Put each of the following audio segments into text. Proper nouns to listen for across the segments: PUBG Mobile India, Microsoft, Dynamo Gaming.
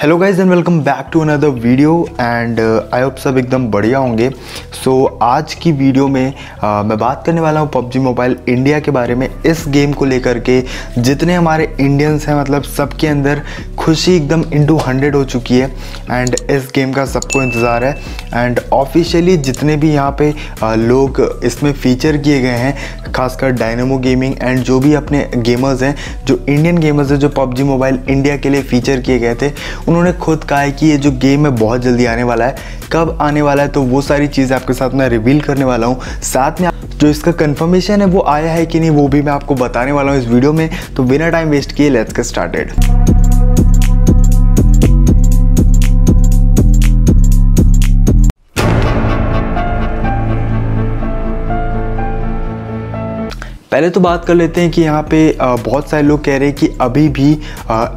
Hello guys and welcome back to another video and I hope सब एकदम बढ़िया होंगे। सो आज की वीडियो में मैं बात करने वाला हूँ PUBG मोबाइल इंडिया के बारे में। इस गेम को लेकर के जितने हमारे इंडियंस हैं मतलब सबके अंदर खुशी एकदम इंटू 100 हो चुकी है एंड इस गेम का सबको इंतज़ार है। एंड ऑफिशियली जितने भी यहाँ पे लोग इसमें फ़ीचर किए गए हैं, खासकर डायनेमो गेमिंग एंड जो भी अपने गेमर्स हैं, जो इंडियन गेमर्स हैं जो PUBG मोबाइल इंडिया के लिए फ़ीचर किए गए थे, उन्होंने खुद कहा है कि ये जो गेम है बहुत जल्दी आने वाला है। कब आने वाला है तो वो सारी चीज़ें आपके साथ मैं रिवील करने वाला हूँ। साथ में जो इसका कंफर्मेशन है वो आया है कि नहीं वो भी मैं आपको बताने वाला हूँ इस वीडियो में। तो बिना टाइम वेस्ट किए लेट्स गेट स्टार्टेड। पहले तो बात कर लेते हैं कि यहाँ पे बहुत सारे लोग कह रहे हैं कि अभी भी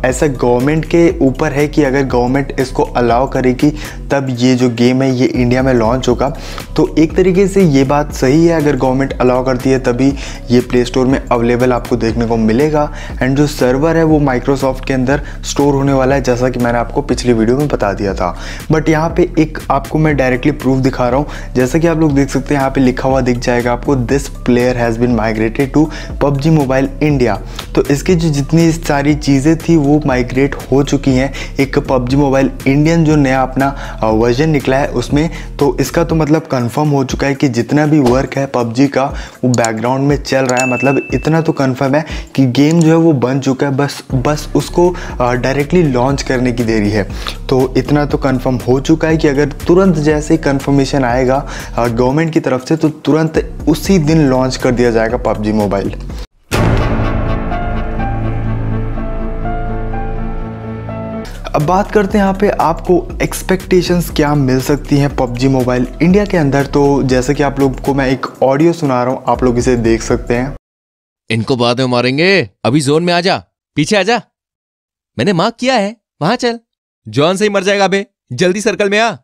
ऐसा गवर्नमेंट के ऊपर है कि अगर गवर्नमेंट इसको अलाउ करेगी तब ये जो गेम है ये इंडिया में लॉन्च होगा। तो एक तरीके से ये बात सही है, अगर गवर्नमेंट अलाउ करती है तभी ये प्ले स्टोर में अवेलेबल आपको देखने को मिलेगा। एंड जो सर्वर है वो माइक्रोसॉफ्ट के अंदर स्टोर होने वाला है, जैसा कि मैंने आपको पिछली वीडियो में बता दिया था। बट यहाँ पर एक आपको मैं डायरेक्टली प्रूफ दिखा रहा हूँ, जैसा कि आप लोग देख सकते हैं यहाँ पर लिखा हुआ दिख जाएगा आपको, this player has been migrated to PUBG mobile India. तो इसकी जो जितनी सारी चीज़ें थी वो माइग्रेट हो चुकी हैं। एक PUBG मोबाइल इंडियन जो नया अपना वर्जन निकला है उसमें तो इसका तो मतलब कंफर्म हो चुका है कि जितना भी वर्क है PUBG का वो बैकग्राउंड में चल रहा है। मतलब इतना तो कंफर्म है कि गेम जो है वो बन चुका है, बस उसको डायरेक्टली लॉन्च करने की देरी है। तो इतना तो कंफर्म हो चुका है कि अगर तुरंत जैसे कंफर्मेशन आएगा गवर्नमेंट की तरफ से तो तुरंत उसी दिन लॉन्च कर दिया जाएगा PUBG मोबाइल। अब बात करते हैं यहाँ पे आपको एक्सपेक्टेशंस क्या मिल सकती हैं PUBG मोबाइल इंडिया के अंदर। तो जैसे कि आप लोग को मैं एक ऑडियो सुना रहा हूँ, आप लोग इसे देख सकते हैं। इनको बाद में मारेंगे, अभी जोन में आजा, पीछे आजा, मैंने मार्क किया है, वहां चल, जोन से ही मर जाएगा बे, जल्दी सर्कल में आ,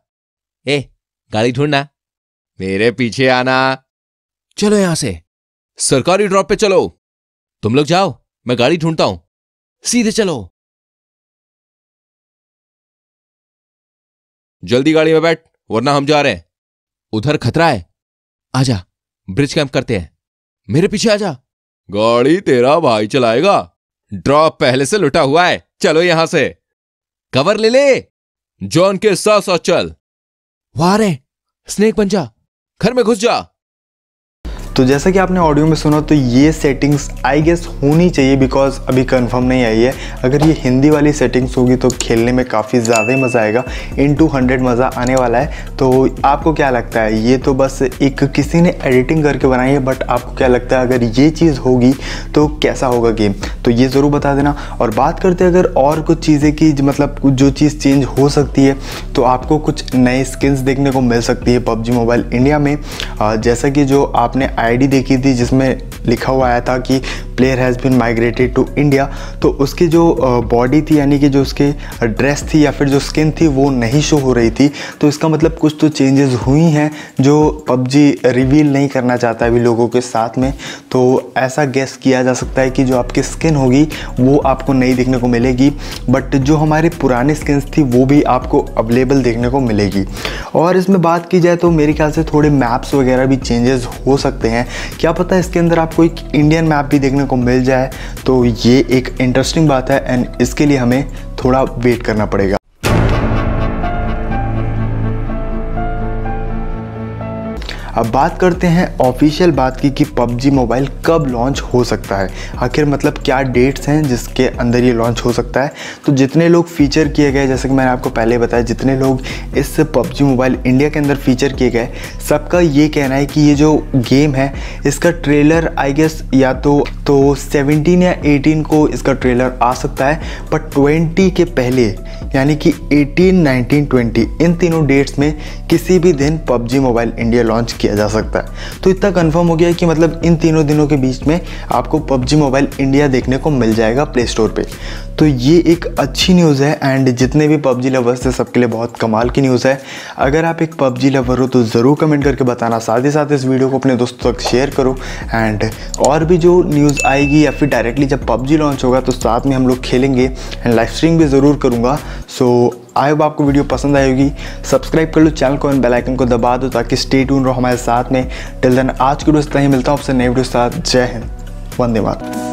ए गाड़ी ढूंढना, मेरे पीछे आना, चलो यहां से सरकारी ड्रॉप पे चलो, तुम लोग जाओ मैं गाड़ी ढूंढता हूं, सीधे चलो, जल्दी गाड़ी में बैठ वरना हम जा रहे हैं, उधर खतरा है, आजा ब्रिज कैंप करते हैं, मेरे पीछे आजा, गाड़ी तेरा भाई चलाएगा, ड्रॉप पहले से लुटा हुआ है, चलो यहां से कवर ले ले, जॉन के साथ साथ चल, वहां रहे स्नेक बन जा, घर में घुस जा। तो जैसा कि आपने ऑडियो में सुना तो ये सेटिंग्स आई गेस होनी चाहिए बिकॉज अभी कंफर्म नहीं आई है। अगर ये हिंदी वाली सेटिंग्स होगी तो खेलने में काफ़ी ज़्यादा ही मज़ा आएगा, इंटू 100 मज़ा आने वाला है। तो आपको क्या लगता है, ये तो बस एक किसी ने एडिटिंग करके बनाई है, बट आपको क्या लगता है अगर ये चीज़ होगी तो कैसा होगा गेम, तो ये ज़रूर बता देना। और बात करते हैं अगर और कुछ चीज़ें की, मतलब जो चीज़ चेंज हो सकती है तो आपको कुछ नए स्किन्स देखने को मिल सकती है PUBG मोबाइल इंडिया में। जैसा कि जो आपने आईडी देखी थी जिसमें लिखा हुआ आया था कि player has been migrated to India, तो उसकी जो बॉडी थी यानी कि जो उसके ड्रेस थी या फिर जो स्किन थी वो नहीं शो हो रही थी। तो इसका मतलब कुछ तो चेंजेस हुई हैं जो PUBG रिवील नहीं करना चाहता अभी लोगों के साथ में। तो ऐसा गेस किया जा सकता है कि जो आपकी स्किन होगी वो आपको नहीं देखने को मिलेगी, बट जो हमारे पुराने स्किन्स थी वो भी आपको अवेलेबल देखने को मिलेगी। और इसमें बात की जाए तो मेरे ख्याल से थोड़े मैप्स वगैरह भी चेंजेस हो सकते हैं, क्या पता है इसके अंदर आपको एक इंडियन मैप भी देखने को मिल जाए। तो ये एक इंटरेस्टिंग बात है एंड इसके लिए हमें थोड़ा वेट करना पड़ेगा। अब बात करते हैं ऑफिशियल बात की कि PUBG मोबाइल कब लॉन्च हो सकता है, आखिर मतलब क्या डेट्स हैं जिसके अंदर ये लॉन्च हो सकता है। तो जितने लोग फ़ीचर किए गए, जैसे कि मैंने आपको पहले बताया, जितने लोग इस PUBG मोबाइल इंडिया के अंदर फ़ीचर किए गए सबका ये कहना है कि ये जो गेम है इसका ट्रेलर आई गेस या तो 17 या 18 को इसका ट्रेलर आ सकता है, पर 20 के पहले यानी कि 18, 19, 20 इन तीनों डेट्स में किसी भी दिन PUBG मोबाइल इंडिया लॉन्च किया जा सकता है। तो इतना कंफर्म हो गया है कि मतलब इन तीनों दिनों के बीच में आपको PUBG मोबाइल इंडिया देखने को मिल जाएगा प्ले स्टोर पे। तो ये एक अच्छी न्यूज़ है एंड जितने भी PUBG लवर्स थे सबके लिए बहुत कमाल की न्यूज़ है। अगर आप एक PUBG लवर हो तो ज़रूर कमेंट करके बताना, साथ ही साथ इस वीडियो को अपने दोस्तों तक शेयर करो एंड और भी जो न्यूज़ आएगी या फिर डायरेक्टली जब PUBG लॉन्च होगा तो साथ में हम लोग खेलेंगे एंड लाइव स्ट्रीम भी ज़रूर करूँगा। सो आई होप आपको वीडियो पसंद आई होगी। सब्सक्राइब कर लो चैनल को और बेल आइकन को दबा दो ताकि स्टे ट्यून रहो हमारे साथ में। टिल देन आज के वीडियो इतना ही, मिलता हूँ आपसे नए वीडियो के साथ। जय हिंद, वंदे मातरम।